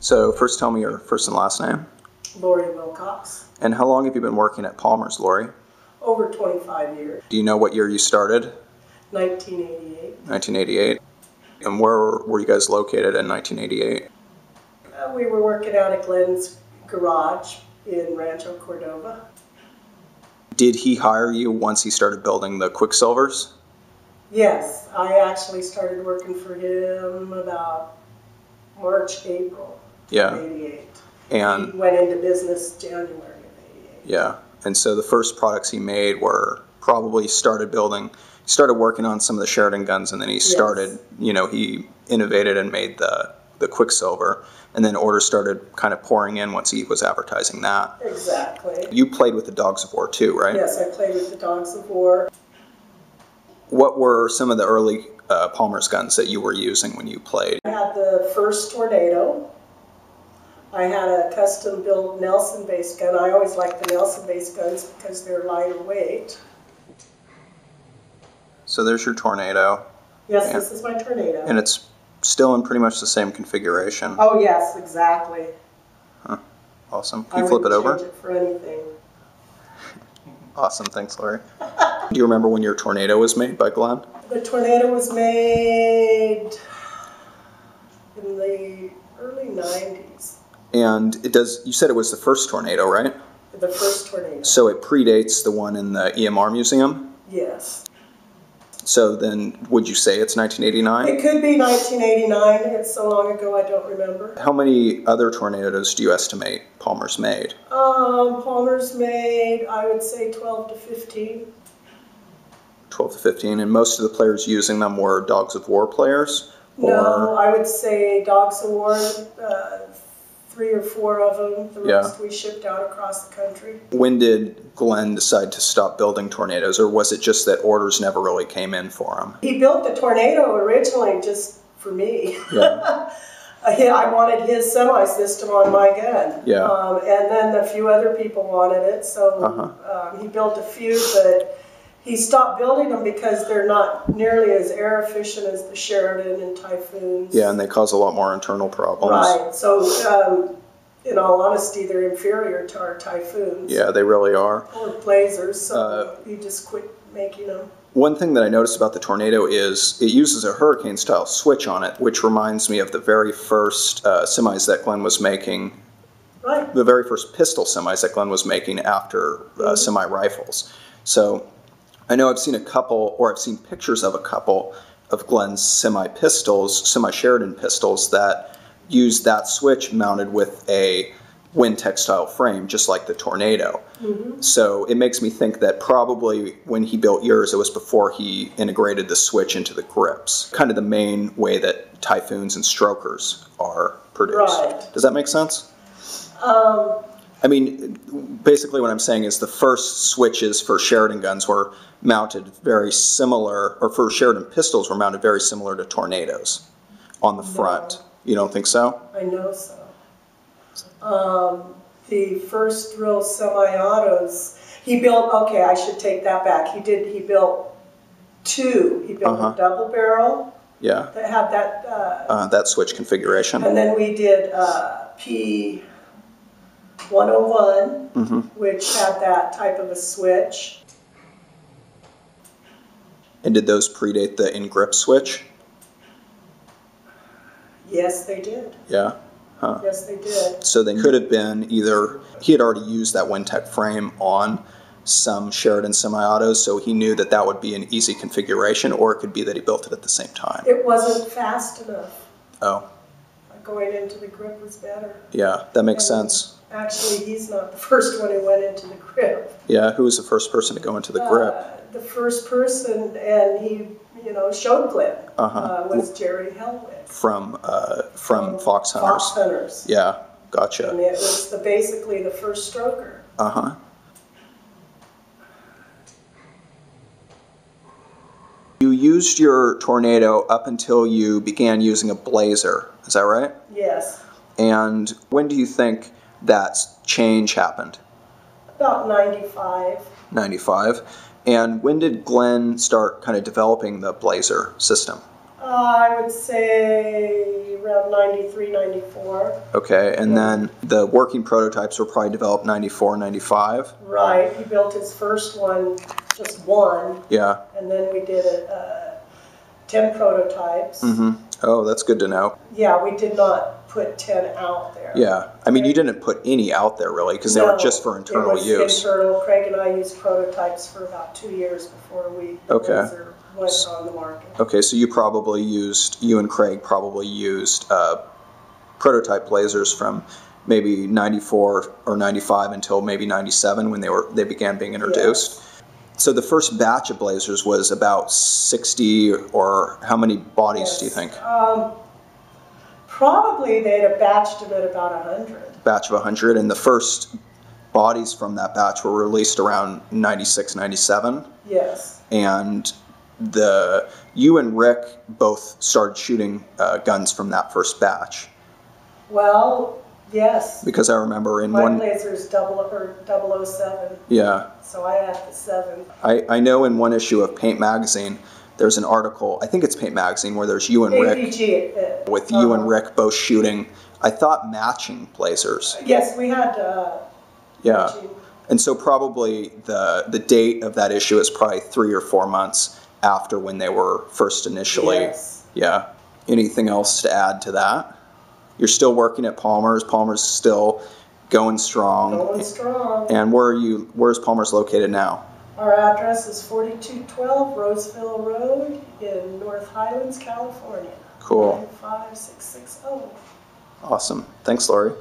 So first tell me your first and last name. Lori Wilcox. And how long have you been working at Palmer's, Lori? Over 25 years. Do you know what year you started? 1988. 1988. And where were you guys located in 1988? We were working out at Glenn's garage in Rancho Cordova. Did he hire you once he started building the Quicksilvers? Yes, I actually started working for him about March, April of 88. And he went into business January of 88. Yeah, and so the first products he made were probably started working on some of the Sheridan guns, and then he started, you know, he innovated and made the Quicksilver, and then orders started kind of pouring in once he was advertising that. Exactly. You played with the Dogs of War too, right? Yes, I played with the Dogs of War. What were some of the early Palmer's guns that you were using when you played? I had the first Tornado. I had a custom-built Nelson base gun. I always liked the Nelson base guns because they're lighter weight. So there's your Tornado. Yes, and this is my Tornado. And it's still in pretty much the same configuration. Oh yes, exactly. Huh. Awesome. Can you flip it over? I wouldn't change it for anything. Awesome. Thanks, Lori. Do you remember when your Tornado was made by Glenn? The Tornado was made in the early 90s. And it does. You said it was the first Tornado, right? The first Tornado. So it predates the one in the EMR Museum? Yes. So then, would you say it's 1989? It could be 1989. It's so long ago, I don't remember. How many other Tornadoes do you estimate Palmer's made? Palmer's made, I would say 12 to 15. 12 to 15, and most of the players using them were Dogs of War players? Or... No, I would say Dogs of War, 3 or 4 of them. The rest we shipped out across the country. When did Glenn decide to stop building Tornadoes, or was it just that orders never really came in for him? He built the Tornado originally just for me. Yeah. I wanted his semi-system on my gun. Yeah. And then a few other people wanted it, so he built a few, but he stopped building them because they're not nearly as air efficient as the Sheridan and Typhoons. Yeah, and they cause a lot more internal problems. Right, so in all honesty, they're inferior to our Typhoons. Yeah, they really are. Or Blazers, so you just quit making them. One thing that I noticed about the Tornado is it uses a hurricane-style switch on it, which reminds me of the very first semis that Glenn was making. Right. The very first pistol semis that Glenn was making after semi-rifles. So... I know I've seen a couple, or I've seen pictures of a couple of Glenn's semi-pistols, semi-Sheridan pistols that use that switch mounted with a WinTech style frame, just like the Tornado. Mm-hmm. So it makes me think that probably when he built yours, it was before he integrated the switch into the grips, kind of the main way that Typhoons and Strokers are produced. Right. Does that make sense? I mean, basically what I'm saying is the first switches for Sheridan guns were mounted very similar, or for Sheridan pistols were mounted very similar to Tornadoes on the front. You don't think so? I know so. The first real semi-autos, he built, okay, I should take that back. He built two. He built a double barrel that had that... that switch configuration. And then we did P101, which had that type of a switch. And did those predate the in-grip switch? Yes, they did. Yeah? Huh. Yes, they did. So they could have been either, he had already used that WinTech frame on some Sheridan semi-autos, so he knew that that would be an easy configuration, or it could be that he built it at the same time. It wasn't fast enough. Oh. Going into the grip was better. Yeah, that makes sense. Actually, he's not the first one who went into the grip. Yeah, who was the first person to go into the grip? The first person, and he, you know, showed Glenn, was Jerry Heilwitz. From Fox Hunters. Fox Hunters. Yeah, gotcha. And it was basically the first stroker. Uh-huh. You used your Tornado up until you began using a Blazer. Is that right? Yes. And when do you think that change happened? About 95. 95. And when did Glenn start kind of developing the Blazer system? I would say around 93, 94. Okay, and then the working prototypes were probably developed 94, 95? Right, he built his first one, just one. Yeah. And then we did 10 prototypes. Mm-hmm. Oh, that's good to know. Yeah, we did not put 10 out there. Yeah, I mean, you didn't put any out there really because they were just for internal use. It was internal. Craig and I used prototypes for about 2 years before we Blazer went on the market. Okay, so you and Craig probably used prototype Blazers from maybe 94 or 95 until maybe 97 when they began being introduced. Yes. So the first batch of Blazers was about 60, or how many bodies do you think? Probably they'd have batched them at about 100. Batch of 100, and the first bodies from that batch were released around 96, 97? Yes. And you and Rick both started shooting guns from that first batch. Well, yes. Because I remember in one... My Blazer's 007. Yeah. So I had the 7. I know in one issue of Paint Magazine, there's an article, I think it's Paint Magazine, where there's you and ADG Rick, with you and Rick both shooting, I thought, matching Blazers. Yes, we had yeah. Matching. And so probably the date of that issue is probably 3 or 4 months after when they were first initially. Yes. Yeah. Anything else to add to that? You're still working at Palmer's. Palmer's still going strong. Going strong. And where's Palmer's located now? Our address is 4212 Roseville Road in North Highlands, California. Cool. 95660. Awesome. Thanks, Lori.